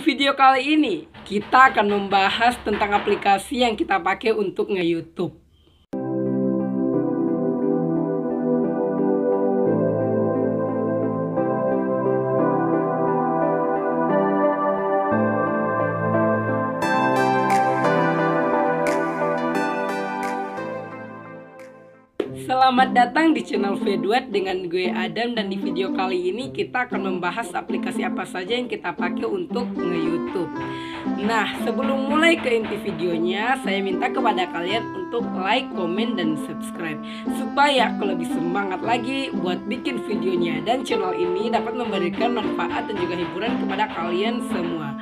video kali ini kita akan membahas tentang aplikasi yang kita pakai untuk nge-YouTube. Selamat datang di channel Fedwad dengan gue Adam, dan di video kali ini kita akan membahas aplikasi apa saja yang kita pakai untuk nge-YouTube. Nah, sebelum mulai ke inti videonya, saya minta kepada kalian untuk like, komen, dan subscribe supaya aku lebih semangat lagi buat bikin videonya dan channel ini dapat memberikan manfaat dan juga hiburan kepada kalian semua.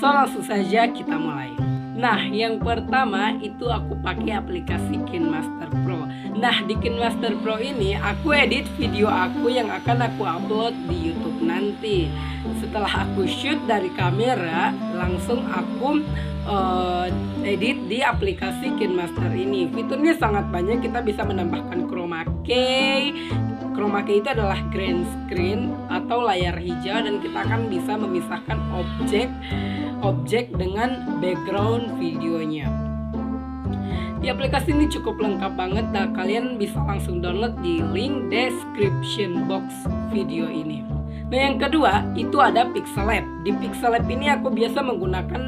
So, langsung saja kita mulai. Nah, yang pertama itu aku pakai aplikasi KineMaster Pro. Nah, di KineMaster Pro ini aku edit video aku yang akan aku upload di YouTube nanti. Setelah aku shoot dari kamera, langsung aku edit di aplikasi KineMaster ini. Fiturnya sangat banyak, kita bisa menambahkan chroma key. Chroma key itu adalah green screen atau layar hijau, dan kita akan bisa memisahkan objek dengan background videonya. Di aplikasi ini cukup lengkap banget, dan kalian bisa langsung download di link description box video ini. Nah, yang kedua itu ada Pixel Lab. Di Pixel Lab ini aku biasa menggunakan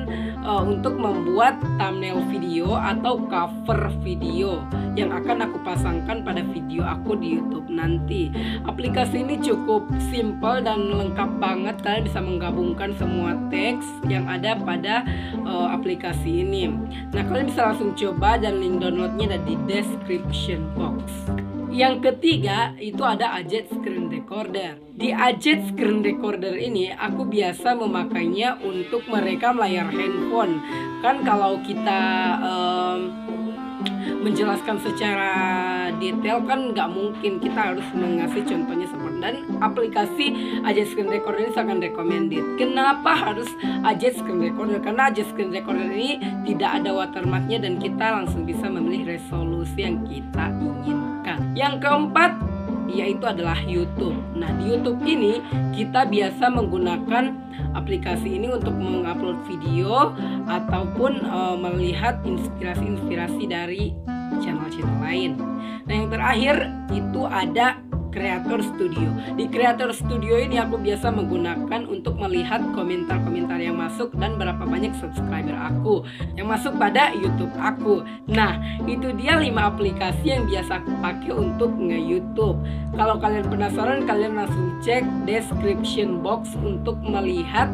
untuk membuat thumbnail video atau cover video yang akan aku pasangkan pada video aku di YouTube nanti. Aplikasi ini cukup simple dan lengkap banget. Kalian bisa menggabungkan semua teks yang ada pada aplikasi ini. Nah, kalian bisa langsung coba, dan link downloadnya ada di description box. Yang ketiga itu ada AZ screen recorder. Di AZ screen recorder ini aku biasa memakainya untuk merekam layar handphone. Kan kalau kita menjelaskan secara detail kan nggak mungkin, kita harus mengasih contohnya seperti, dan aplikasi AZ screen recorder ini sangat recommended. Kenapa harus AZ screen recorder? Karena AZ screen recorder ini tidak ada watermarknya dan kita langsung bisa memilih resolusi yang kita inginkan. Yang keempat yaitu adalah YouTube. Nah, di YouTube ini kita biasa menggunakan aplikasi ini untuk mengupload video ataupun melihat inspirasi-inspirasi dari channel-channel lain. Nah, yang terakhir itu ada Creator Studio. Di Creator Studio ini aku biasa menggunakan untuk melihat komentar-komentar yang masuk dan berapa banyak subscriber aku yang masuk pada YouTube aku. Nah, itu dia 5 aplikasi yang biasa aku pakai untuk nge-YouTube. Kalau kalian penasaran, kalian langsung cek description box untuk melihat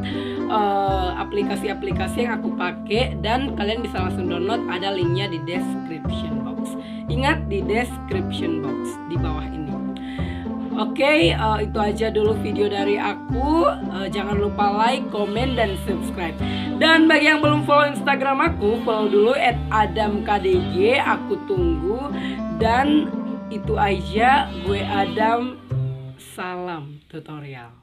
aplikasi-aplikasi yang aku pakai, dan kalian bisa langsung download, ada linknya di description box. Ingat, di description box di bawah ini. Oke, itu aja dulu video dari aku. Jangan lupa like, komen, dan subscribe. Dan bagi yang belum follow Instagram aku, follow dulu @adamkdg. Aku tunggu. Dan itu aja, gue Adam. Salam tutorial.